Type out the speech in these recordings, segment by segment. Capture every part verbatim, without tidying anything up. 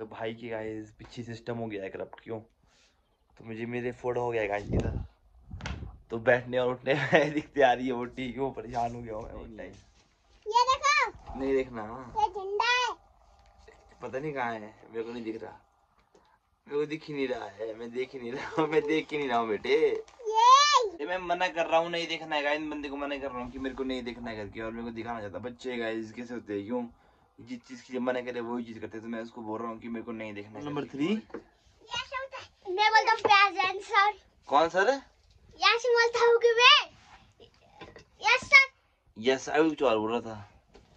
तो भाई की गाइस पीछे सिस्टम हो गया है करप्ट, क्यों तो मुझे मेरे फोड़ा हो गया है गाइस इधर, तो बैठने और उठने में दिखती आ रही है वो टी, वो परेशान हो गया हूं मैं। ये देखो, नहीं देखना, ये झंडा है, पता नहीं कहां है, मेरे को नहीं दिख रहा, मेरे को दिख ही नहीं रहा है, मैं देख ही नहीं रहा, मैं देख ही नहीं रहा हूं बेटे। ये मैं मना कर रहा हूँ नहीं देखना है गाइस, बंदे को मना कर रहा हूँ कि मेरे को नहीं देखना है करके, और मेरे को दिखाना चाहता। बच्चे गाइस कैसे होते हैं, क्यों जिस चीज की मना करे वही चीज करते, तो मैं उसको बोल रहा हूँ कि मेरे को नहीं देखना है। नंबर थ्री मैं बोलता हूँ प्रेजेंट सर। कौन सर? यस बोलता हूँ कि मैं यस सर, यस आई कुछ और बोल रहा था।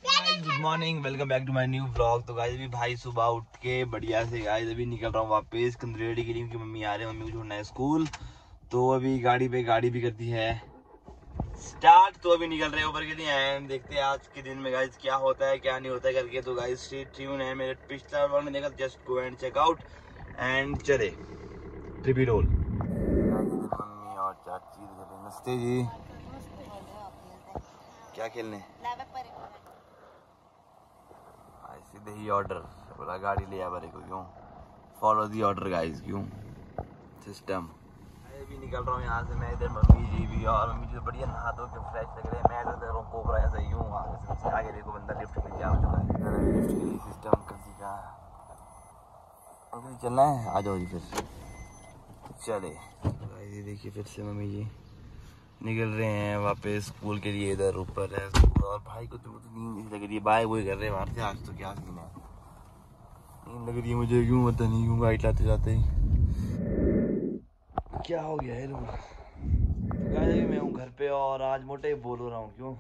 Good morning, welcome back to my new vlog. तो गाइस अभी भाई सुबह उठ के बढ़िया से गाइस अभी निकल रहा हूँ वापस कंदरेड़ी के लिए, क्योंकि मम्मी आ रही है, मम्मी को छोड़ना है स्कूल। तो अभी गाड़ी पे गाड़ी भी करती है स्टार्ट, तो अभी निकल रहे हैं ऊपर के लिए एंड देखते हैं आज के दिन में गाइस क्या होता है क्या नहीं होता है करके। तो गाइस स्ट्रीट ट्यून है मेरे पिछला व्लॉग में देखा, just go and check out and चले ट्रिपी रोल। मम्मी और चाची, नमस्ते जी, क्या खेलने सीधे ही ऑर्डर बोला गाड़ी ले आ बारे को, क्यों फॉलो दी ऑर्डर गाइस, क्यों सिस्टम। भी निकल रहा हूँ यहाँ से मैं, इधर मम्मी जी भी और मम्मी जी तो बढ़िया नहा धो के फ्रेश लग रहे हैं। मैं इधर देख रहा हूँ कोबरा ऐसा ही हूँ, आगे से आगे देखो बंदा लिफ्ट में क्या हो चुका है, लिफ्ट के लिए सिस्टम कर दी का अभी चलना है। आ जाओ जी फिर चले, देखिए फिर से मम्मी जी निकल रहे हैं वापस स्कूल के लिए, इधर ऊपर है स्कूल। और भाई को तो नींद लग रही है, बाय वही कर रहे हैं वहाँ से। आज तो क्या सीन है, नींद लग रही है मुझे, क्यों पता नहीं क्यों गाइड लाते जाते ही क्या हो गया है लोग। तो मैं हूँ घर पे और आज मोटे ही बोल रहा हूँ, क्यों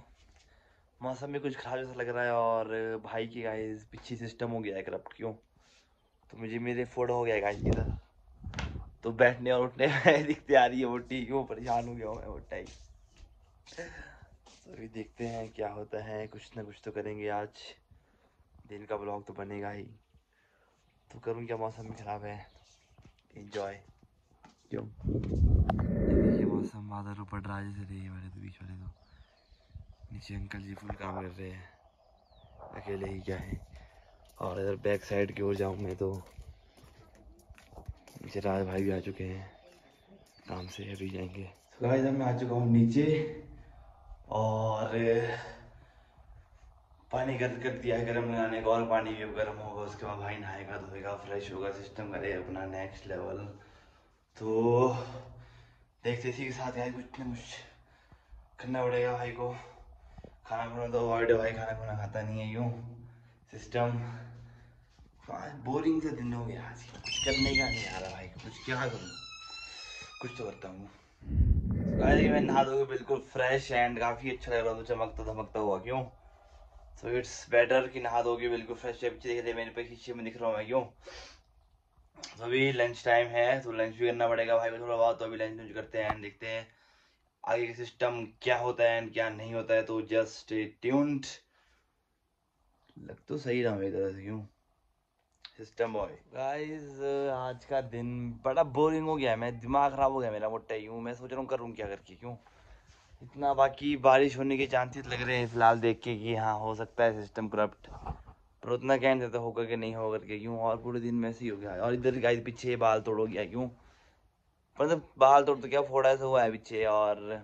मौसम में कुछ खराब जैसा लग रहा है, और भाई की गाइस पीछे सिस्टम हो गया है करप्ट, क्यों तो मुझे मेरे फोड़ा हो गया है गाइस इधर, तो बैठने और उठने में दिखती आ रही है वो टी, क्यों परेशान हो गया हूँ मैं वो टाइम। तो देखते हैं क्या होता है, कुछ ना कुछ तो करेंगे, आज दिन का ब्लॉग तो बनेगा ही। तो करूँ क्या, मौसम भी खराब है, इंजॉय क्यों। देखिए मौसम बादल ऊपर ड्राई से रही है वाले, तो बीच वाले तो नीचे अंकल जी फुल काम कर रहे हैं अकेले ही क्या है। और इधर बैक साइड की ओर जाऊँ मैं तो नीचे राज भाई भी आ चुके हैं काम से, अभी जाएंगे। तो गाइस मैं आ चुका हूँ नीचे और पानी गर्म कर दिया है गर्म लगाने का, और पानी भी गर्म होगा उसके बाद भाई नहाएगा धोएगा फ्रेश होगा, सिस्टम करेगा अपना नेक्स्ट लेवल। तो देखते इसी के साथ यार कुछ ना कुछ करना पड़ेगा भाई को। खाना खुना तो अवॉइड है भाई, खाना खुना खाता नहीं है यूँ सिस्टम। बोरिंग से दिन हो गया, आज कुछ करने का नहीं आ रहा भाई को, कुछ क्या करूँ, कुछ तो करता हूँ। तो मैं नहा धो के बिल्कुल फ्रेश एंड काफ़ी अच्छा लग रहा हूँ, तो चमकता धमकता हुआ, क्यों सो इट्स बेटर कि नहा धो के बिल्कुल फ्रेश है। पीछे देख रहे मेरे पे शीशे में दिख रहा हूँ मैं, क्यों तो अभी लंच टाइम है तो लंच भी करना पड़ेगा भाई को थोड़ा बहुत। तो अभी लंच लंच करते हैं, देखते हैं आगे का सिस्टम क्या होता है एंड क्या नहीं होता है। तो जस्ट ट्यून्ड, लग तो सही रहा मेरी तरह से, क्यों सिस्टम बॉय। गाइस आज का दिन बड़ा बोरिंग हो गया है, मैं दिमाग ख़राब हो गया मेरा मोटा यूँ। मैं सोच रहा हूँ करूँ क्या करके, क्यों इतना बाकी बारिश होने के चांसेस लग रहे हैं फिलहाल देख के कि हाँ हो सकता है सिस्टम करप्ट, पर उतना कह नहीं देता होगा कि नहीं होगा करके, क्यों और पूरे दिन में ऐसे ही हो गया। और इधर गाइस पीछे बाल तोड़ हो गया, क्यों मतलब बाल तोड़ तो क्या फोड़ा सा हुआ है पीछे, और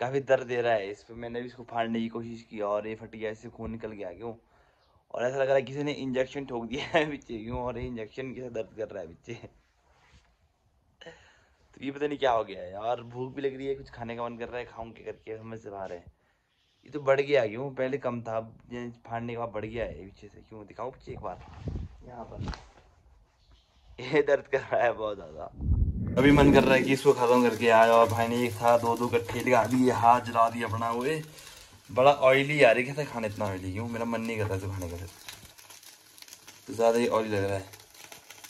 काफ़ी दर्द दे रहा है इस पर। मैंने भी इसको फाड़ने की कोशिश की और ये फट गया, इससे खून निकल गया, क्यों और ऐसा लग रहा है किसी ने इंजेक्शन ठोक दिया है पीछे, क्यों और ये इंजेक्शन कैसे दर्द कर रहा है पीछे। तो ये पता नहीं क्या हो गया है, और भूख भी लग रही है, कुछ खाने का मन कर रहा है, खाऊँ के करके समझ से बाहर है। ये तो बढ़ गया, क्यों पहले कम था, फाड़ने के बाद बढ़ गया है पीछे से, क्यों दिखाऊं पीछे एक बार, यहाँ पर ये दर्द कर रहा है बहुत ज़्यादा। अभी मन कर रहा है कि इसको खत्म करके आया, और भाई ने एक साथ दो दो कट्ठे लगा दिए, हाथ जला दिया अपना, हुए बड़ा ऑयली यार, ये कैसे खाने इतना ऑयली, क्यों मेरा मन नहीं कर रहा था खाने का, तो ज़्यादा ही ऑयली लग रहा है।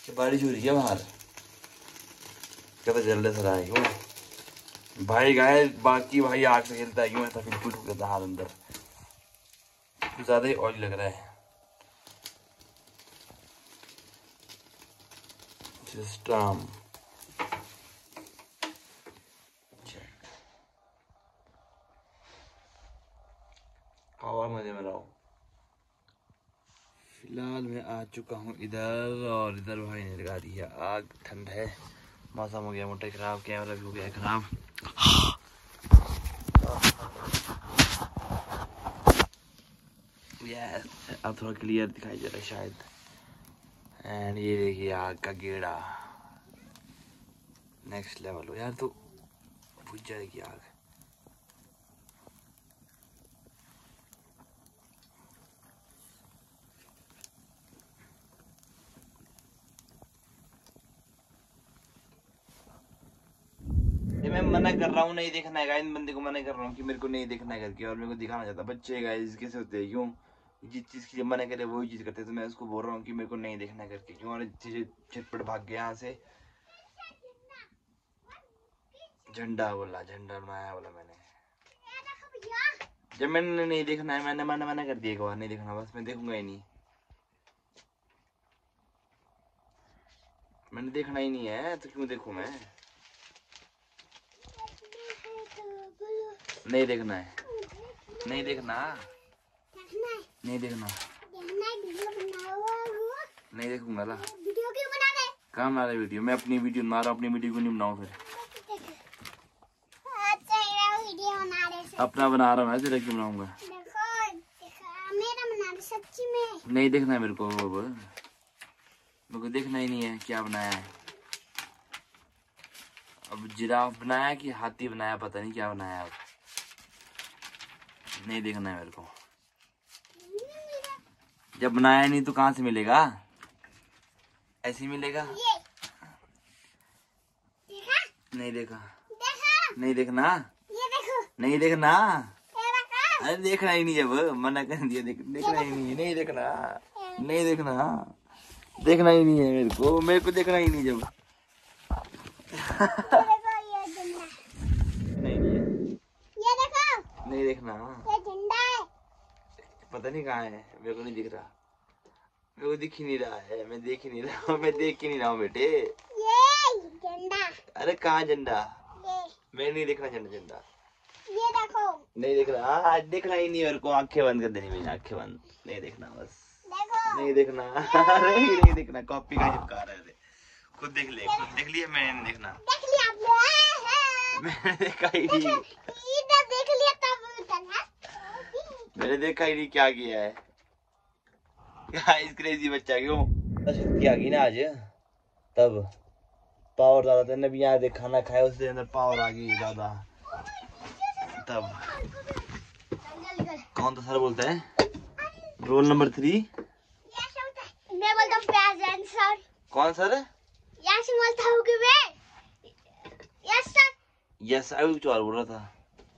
क्या बारिश हो रही है बाहर, कैसा जल्द सर आए, क्यों भाई गाय बाकी भाई आग से खेलता है, यूँ ऐसा बिल्कुल हो जाता है हाथ अंदर, कुछ ज़्यादा ही ऑयल लग रहा है। सिस्टम और मजे में रहो, फिलहाल मैं आ चुका हूँ इधर और इधर भाई ने लगा दी है आग। ठंड है, मौसम हो गया मोटर खराब, कैमरा भी हो गया खराब। यस, अब थोड़ा क्लियर दिखाई दे रहा है शायद। एंड ये देखिए आग का गेड़ा, नेक्स्ट लेवल हो यार, तो बुझ जाएगी आग। मैं मना कर रहा हूँ नहीं देखना है, इन बंदे को मना कर रहा हूँ कि मेरे को नहीं देखना है करके, और मेरे को दिखाना चाहता। बच्चे गाइस कैसे होते हैं, क्यों जिस चीज़ की जब मना करे वही चीज़ करते हैं। तो मैं उसको बोल रहा हूँ कि मेरे को नहीं देखना है करके क्यों, और झटपट भाग गया यहाँ से। झंडा बोला, झंडा बनाया बोला मैंने, जब मैंने नहीं देखना है मैंने मना मना कर दिया एक बार, नहीं देखना बस, मैं देखूंगा ही नहीं, मैंने देखना ही नहीं है तो क्यों देखूँ मैं, नहीं देखना है, नहीं देखना, नहीं देखना, नहीं देखूंगा ला। कहाँ बना रहे वीडियो, मैं अपनी वीडियो बना रहा हूँ, अपनी वीडियो को नहीं बनाऊँ, फिर अपना बना रहा हूँ मैं, तेरा क्यों बनाऊंगा, नहीं देखना है मेरे को, मेरे को देखना ही नहीं है क्या बनाया है। अब जिराफ बनाया कि हाथी बनाया, पता नहीं क्या बनाया, अब नहीं देखना है मेरे को, जब बनाया नहीं तो कहाँ से मिलेगा, ऐसे ही मिलेगा, नहीं देखा, नहीं देखना, नहीं देखना, अरे देखना ही नहीं, जब मना कर दिया देखना ही नहीं, नहीं देखना, नहीं देखना, देखना ही नहीं है मेरे को, मेरे को देखना ही नहीं जब नहीं नहीं ये देखो, नहीं देखना, ये झंडा है, पता नहीं कहाँ है, मेरे को नहीं दिख रहा, मेरे को दिख ही नहीं रहा है, मैं देख ही नहीं रहा हूँ, मैं देख ही नहीं रहा हूँ बेटे, ये झंडा, अरे कहाँ झंडा, मैं नहीं देखना झंडा, झंडा ये देखो, नहीं देख रहा, आज देखना ही नहीं मेरे को, आंखें बंद कर देनी मेरी, आंखें बंद, नहीं देखना बस, नहीं देखना, अरे नहीं देखना, कॉपी का चिपका रहे थे, खुद देख ले, खुद देख लिया, मैंने नहीं देखना, देख लिया आप लोग, मैंने देखा ही नहीं, इधर देख लिया तब, मैंने देखा ही नहीं क्या किया है, क्या इस क्रेजी बच्चा क्यों किया कि ना, आज तब पावर ज्यादा था ना, भी यहाँ देख खाना खाया उसके अंदर पावर आ गई ज्यादा, तब कौन तो सर बोलता है रोल नंबर थ्री, मैं बोलता हूँ प्रेजेंट सर, कौन सर है yes yes sir, yes I कुछ और बोल रहा था,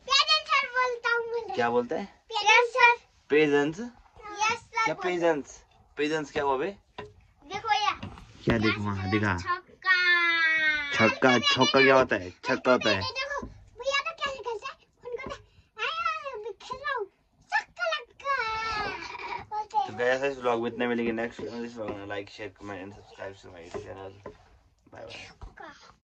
प्रेजेंट सर बोलता हूं, क्या बोलता है present sir, present yes sir, क्या प्रेजेंट, प्रेजेंट क्या हुआ बे, देखो यार क्या देखो वहां दिखा, छक्का, छक्का, छक्का क्या होता है, छक्का होता है, देखो भैया तो कैसे खेलते हैं, उनको तो आया खेल रहा हूं, छक्का लगा। तो गाइस इस व्लॉग में इतना मिलेंगे, नेक्स्ट व्लॉग में like share comment and subscribe to my channel. Bye-bye.